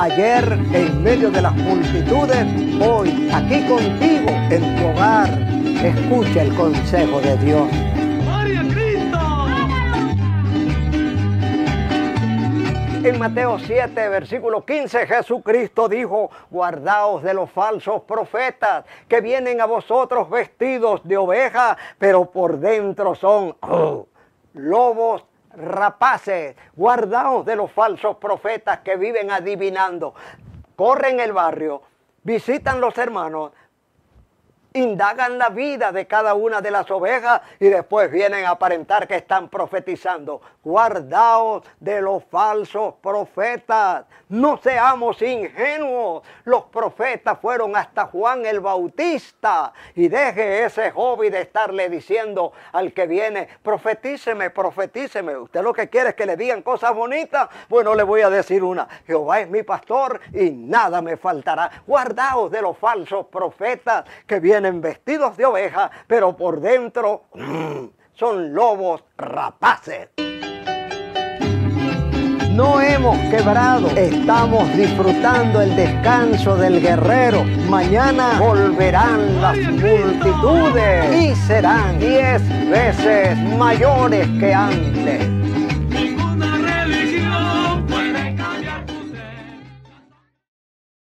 ayer en medio de las multitudes, hoy aquí contigo en tu hogar. Escucha el consejo de Dios. ¡Gloria a Cristo! En Mateo 7, versículo 15, Jesucristo dijo: guardaos de los falsos profetas que vienen a vosotros vestidos de oveja, pero por dentro son lobos rapaces. Guardaos de los falsos profetas que viven adivinando. Corren el barrio, visitan los hermanos, indagan la vida de cada una de las ovejas y después vienen a aparentar que están profetizando. Guardaos de los falsos profetas. No seamos ingenuos. Los profetas fueron hasta Juan el Bautista. Y deje ese hobby de estarle diciendo al que viene: profetíceme, profetíceme. Usted lo que quiere es que le digan cosas bonitas. Bueno, le voy a decir una: Jehová es mi pastor y nada me faltará. Guardaos de los falsos profetas que vienen vestidos de oveja, pero por dentro son lobos rapaces. No hemos quebrado, estamos disfrutando el descanso del guerrero. Mañana volverán las multitudes y serán 10 veces mayores que antes.